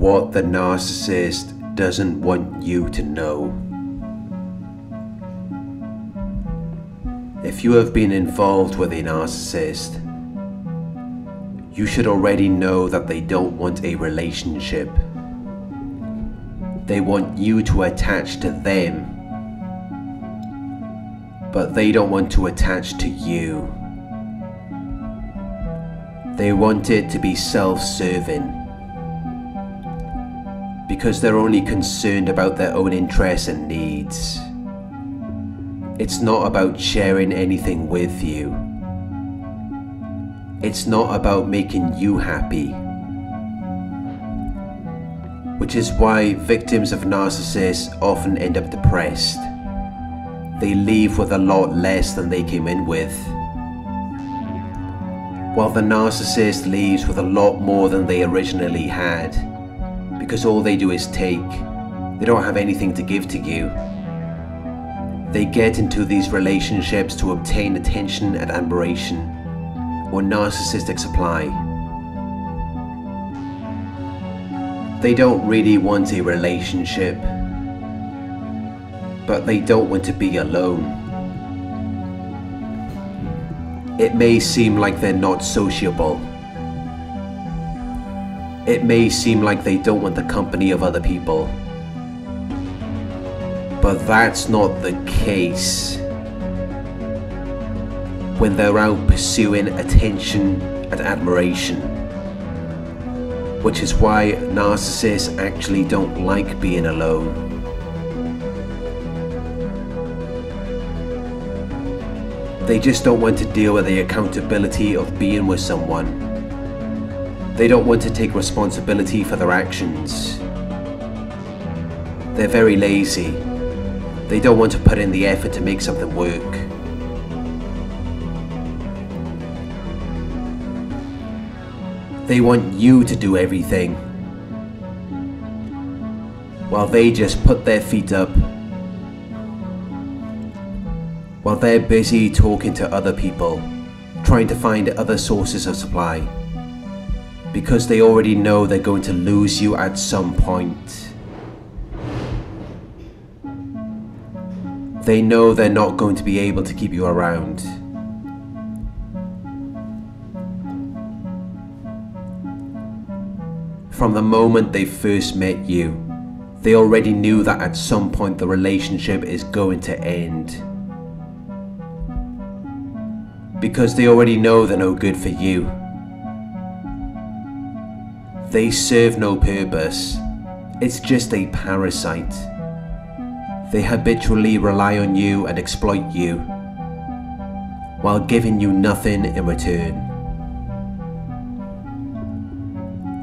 what the narcissist doesn't want you to know. If you have been involved with a narcissist, you should already know that they don't want a relationship. They want you to attach to them, but they don't want to attach to you. They want it to be self-serving, because they're only concerned about their own interests and needs. It's not about sharing anything with you. It's not about making you happy. Which is why victims of narcissists often end up depressed. They leave with a lot less than they came in with, while the narcissist leaves with a lot more than they originally had, because all they do is take. They don't have anything to give to you. They get into these relationships to obtain attention and admiration, or narcissistic supply. They don't really want a relationship, but they don't want to be alone. It may seem like they're not sociable. It may seem like they don't want the company of other people. But that's not the case. When they're out pursuing attention and admiration, which is why narcissists actually don't like being alone. They just don't want to deal with the accountability of being with someone. They don't want to take responsibility for their actions. They're very lazy. They don't want to put in the effort to make something work. They want you to do everything, while they just put their feet up. While they're busy talking to other people, trying to find other sources of supply, because they already know they're going to lose you at some point. They know they're not going to be able to keep you around. From the moment they first met you, they already knew that at some point the relationship is going to end. Because they already know they're no good for you. They serve no purpose. It's just a parasite. They habitually rely on you and exploit you, while giving you nothing in return.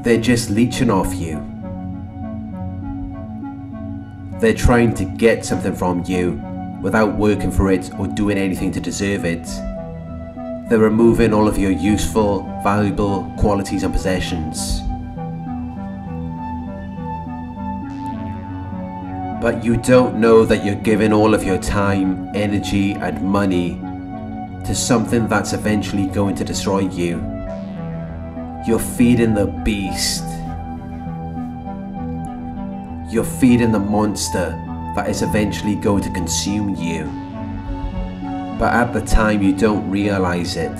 They're just leeching off you. They're trying to get something from you without working for it or doing anything to deserve it. They're removing all of your useful, valuable qualities and possessions. But you don't know that you're giving all of your time, energy, and money to something that's eventually going to destroy you. You're feeding the beast. You're feeding the monster that is eventually going to consume you. But at the time you don't realize it,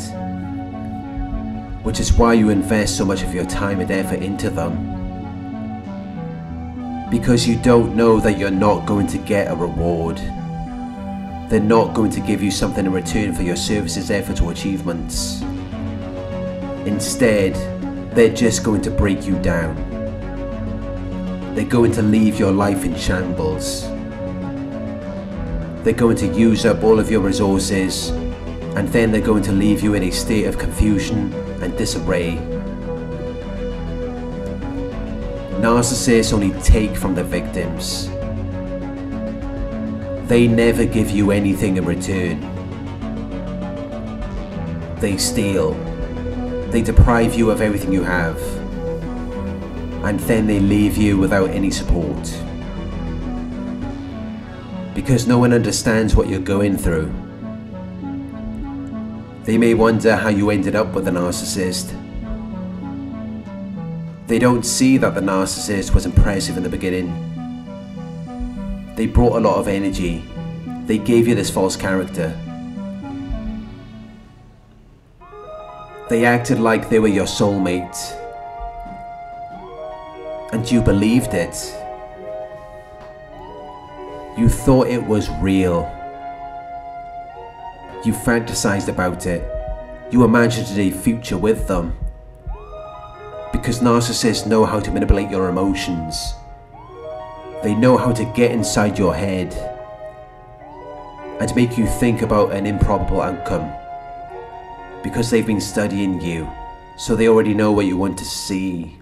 which is why you invest so much of your time and effort into them, because you don't know that you're not going to get a reward. They're not going to give you something in return for your services, efforts, or achievements. Instead, they're just going to break you down. They're going to leave your life in shambles. They're going to use up all of your resources, and then they're going to leave you in a state of confusion and disarray. Narcissists only take from their victims. They never give you anything in return. They steal. They deprive you of everything you have, and then they leave you without any support. Because no one understands what you're going through. They may wonder how you ended up with a narcissist. They don't see that the narcissist was impressive in the beginning. They brought a lot of energy. They gave you this false character. They acted like they were your soulmate. And you believed it. You thought it was real. You fantasized about it. You imagined a future with them. Because narcissists know how to manipulate your emotions. They know how to get inside your head and make you think about an improbable outcome. Because they've been studying you, so they already know what you want to see.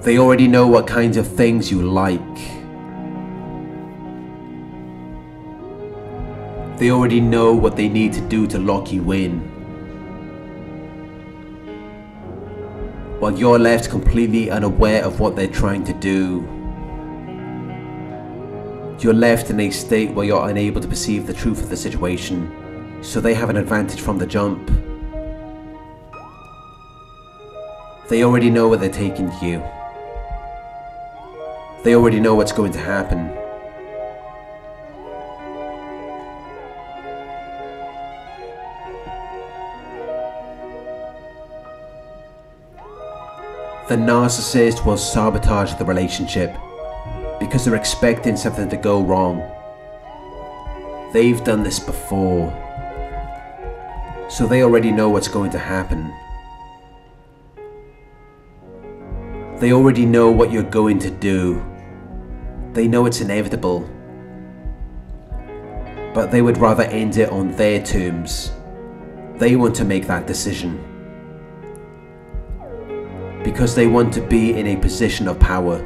They already know what kinds of things you like. They already know what they need to do to lock you in. While you're left completely unaware of what they're trying to do. You're left in a state where you're unable to perceive the truth of the situation, so they have an advantage from the jump. They already know where they're taking you. They already know what's going to happen. The narcissist will sabotage the relationship because they're expecting something to go wrong. They've done this before, so they already know what's going to happen. They already know what you're going to do. They know it's inevitable, but they would rather end it on their terms. They want to make that decision. Because they want to be in a position of power.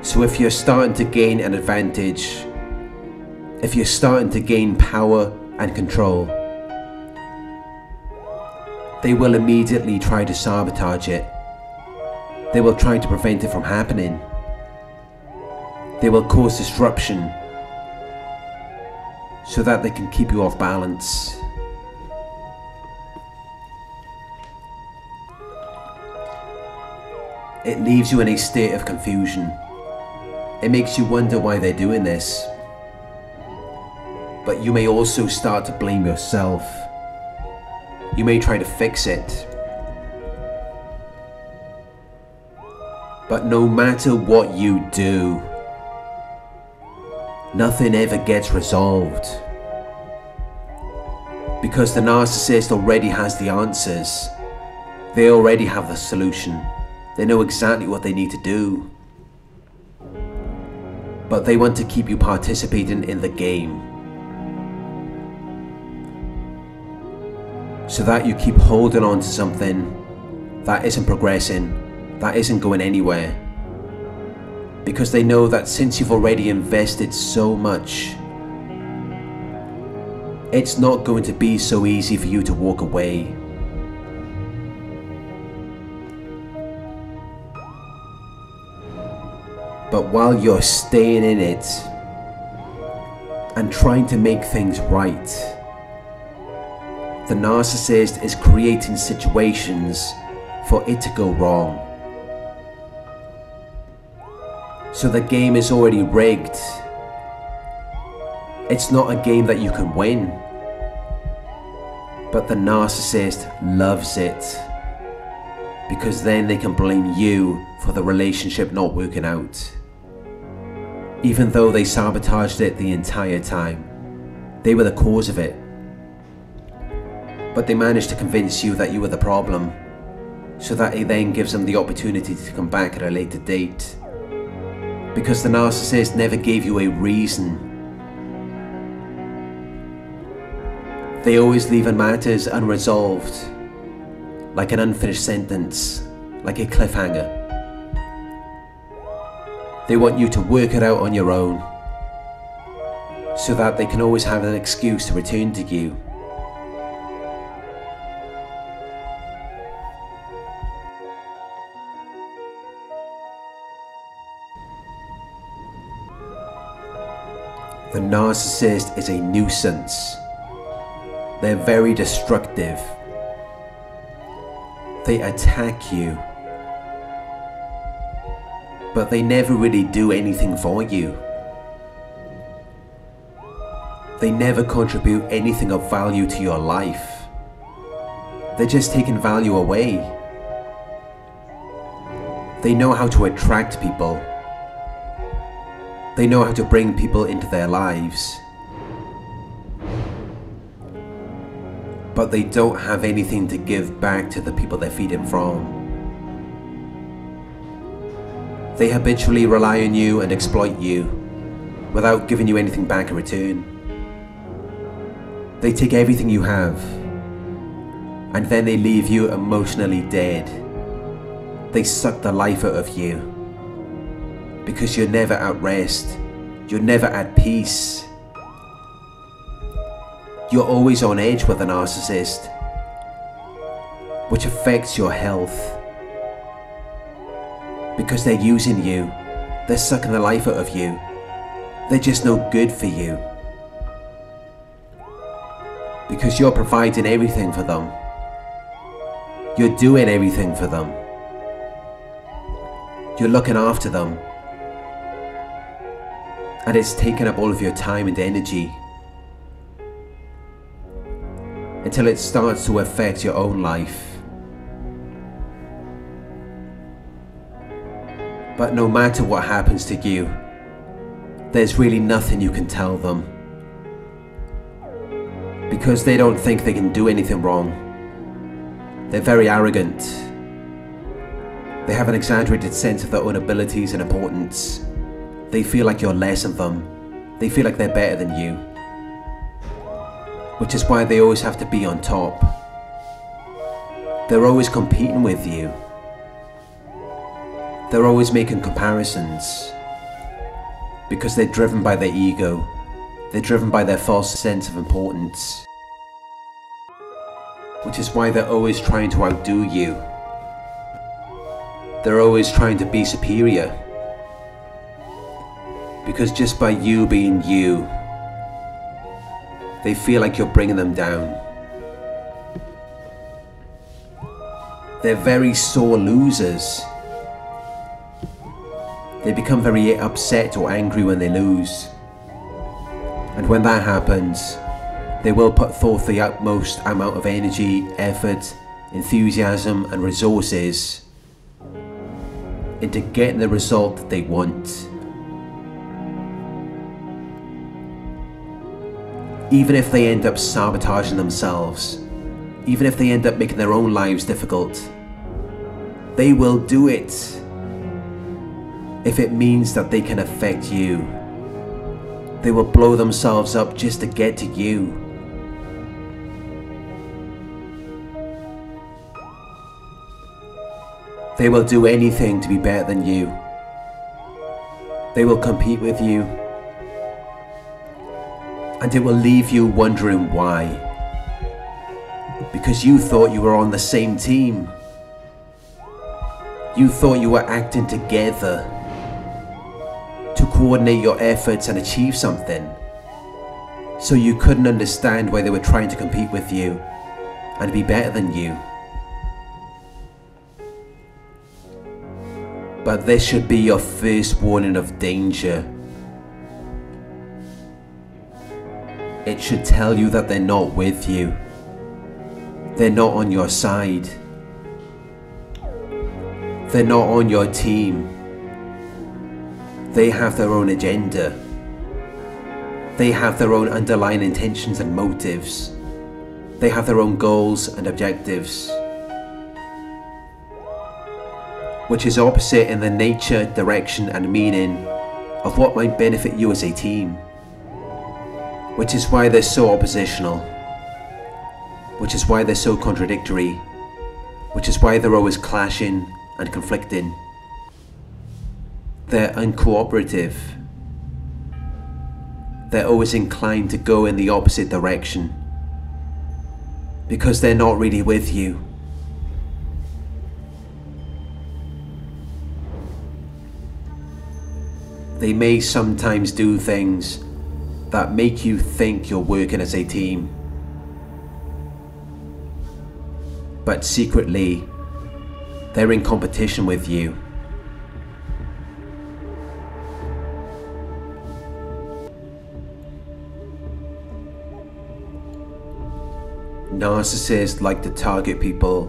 So if you're starting to gain an advantage, if you're starting to gain power and control, they will immediately try to sabotage it. They will try to prevent it from happening. They will cause disruption so that they can keep you off balance. It leaves you in a state of confusion. It makes you wonder why they're doing this. But you may also start to blame yourself. You may try to fix it. But no matter what you do, nothing ever gets resolved. Because the narcissist already has the answers. They already have the solution. They know exactly what they need to do. But they want to keep you participating in the game. So that you keep holding on to something that isn't progressing, that isn't going anywhere. Because they know that since you've already invested so much, it's not going to be so easy for you to walk away. But while you're staying in it and trying to make things right, the narcissist is creating situations for it to go wrong. So the game is already rigged. It's not a game that you can win, but the narcissist loves it. Because then they can blame you for the relationship not working out. Even though they sabotaged it the entire time. They were the cause of it. But they managed to convince you that you were the problem, so that it then gives them the opportunity to come back at a later date. Because the narcissist never gave you a reason. They always leave matters unresolved. Like an unfinished sentence, like a cliffhanger. They want you to work it out on your own, so that they can always have an excuse to return to you. The narcissist is a nuisance. They're very destructive. they attack you, but they never really do anything for you. They never contribute anything of value to your life. They're just taking value away. They know how to attract people. They know how to bring people into their lives. But they don't have anything to give back to the people they're feeding from. They habitually rely on you and exploit you without giving you anything back in return. They take everything you have and then they leave you emotionally dead. They suck the life out of you because you're never at rest. You're never at peace. You're always on edge with a narcissist, which affects your health because they're using you, they're sucking the life out of you, they're just no good for you because you're providing everything for them, you're doing everything for them, you're looking after them, and it's taking up all of your time and energy until it starts to affect your own life. But no matter what happens to you, there's really nothing you can tell them because they don't think they can do anything wrong. They're very arrogant. They have an exaggerated sense of their own abilities and importance. They feel like you're less than them. They feel like they're better than you, which is why they always have to be on top. They're always competing with you. They're always making comparisons because they're driven by their ego. They're driven by their false sense of importance, which is why they're always trying to outdo you. They're always trying to be superior because just by you being you, they feel like you're bringing them down. They're very sore losers. They become very upset or angry when they lose. And when that happens, they will put forth the utmost amount of energy, effort, enthusiasm and resources into getting the result that they want. Even if they end up sabotaging themselves, even if they end up making their own lives difficult, they will do it if it means that they can affect you. They will blow themselves up just to get to you. They will do anything to be better than you. They will compete with you. And it will leave you wondering why, because you thought you were on the same team. You thought you were acting together to coordinate your efforts and achieve something. So you couldn't understand why they were trying to compete with you and be better than you. But this should be your first warning of danger. It should tell you that they're not with you. They're not on your side. They're not on your team. They have their own agenda. They have their own underlying intentions and motives. They have their own goals and objectives, which is opposite in the nature, direction and meaning of what might benefit you as a team. Which is why they're so oppositional, which is why they're so contradictory, which is why they're always clashing and conflicting. They're uncooperative. They're always inclined to go in the opposite direction because they're not really with you. They may sometimes do things that make you think you're working as a team, but secretly They're in competition with you. Narcissists like to target people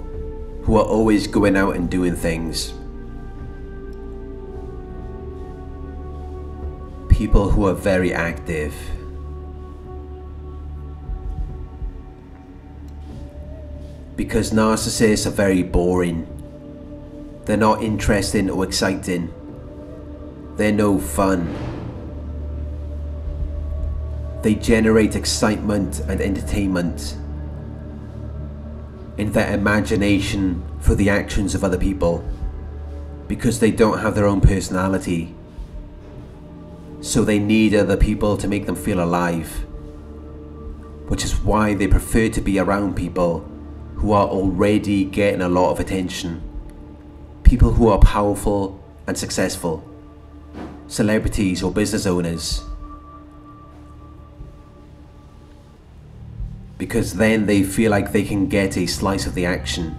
who are always going out and doing things. People who are very active. Because narcissists are very boring. They're not interesting or exciting. They're no fun. They generate excitement and entertainment in their imagination for the actions of other people, because they don't have their own personality, so they need other people to make them feel alive, which is why they prefer to be around people who are already getting a lot of attention, people who are powerful and successful, celebrities or business owners, because then they feel like they can get a slice of the action,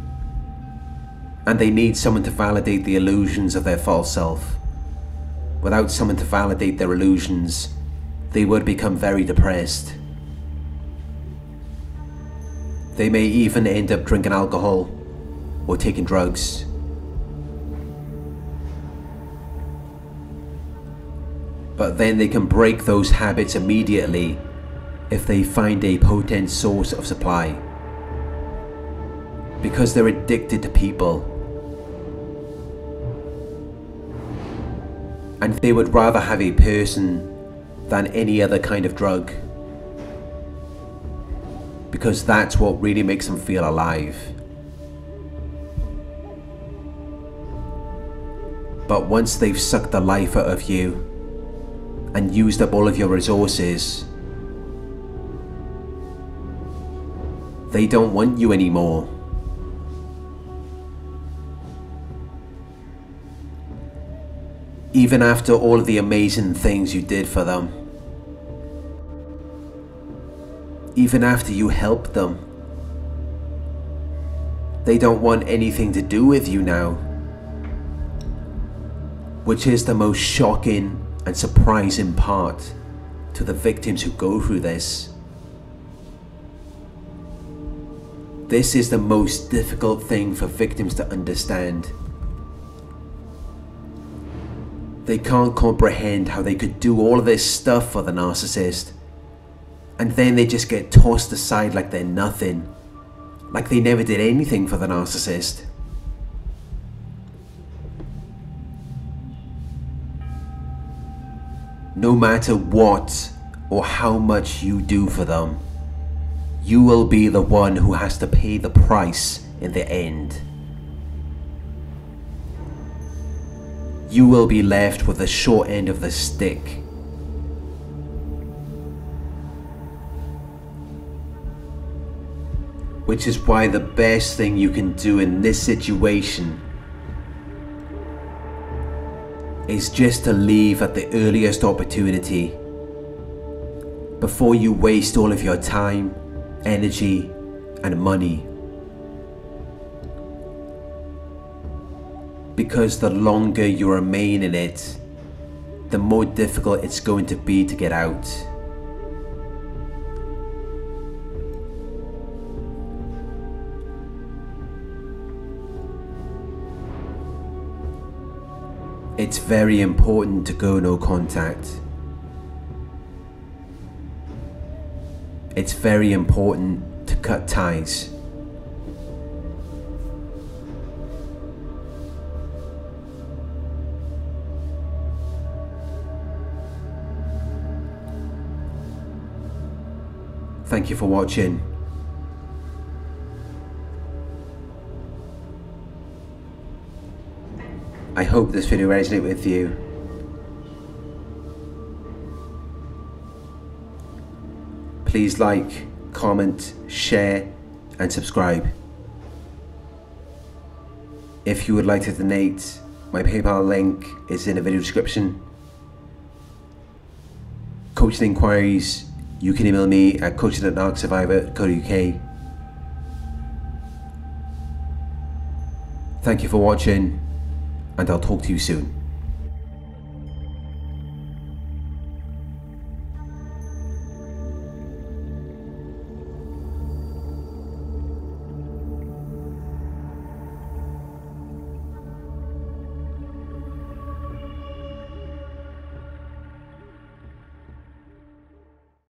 and they need someone to validate the illusions of their false self. Without someone to validate their illusions, they would become very depressed. They may even end up drinking alcohol or taking drugs. But then they can break those habits immediately if they find a potent source of supply, because they're addicted to people, and they would rather have a person than any other kind of drug, because that's what really makes them feel alive. But once they've sucked the life out of you and used up all of your resources, they don't want you anymore. Even after all of the amazing things you did for them, even after you helped them, they don't want anything to do with you now, which is the most shocking and surprising part to the victims who go through this. This is the most difficult thing for victims to understand. They can't comprehend how they could do all of this stuff for the narcissist, and then they just get tossed aside like they're nothing, like they never did anything for the narcissist. No matter what or how much you do for them, you will be the one who has to pay the price in the end. You will be left with the short end of the stick. Which is why the best thing you can do in this situation is just to leave at the earliest opportunity, before you waste all of your time, energy and money, because the longer you remain in it, the more difficult it's going to be to get out. It's very important to go no contact. It's very important to cut ties. Thank you for watching. I hope this video resonated with you. Please like, comment, share and subscribe. If you would like to donate, my PayPal link is in the video description. Coaching inquiries, you can email me at coaching@narcsurvivor.co.uk. Thank you for watching, and I'll talk to you soon.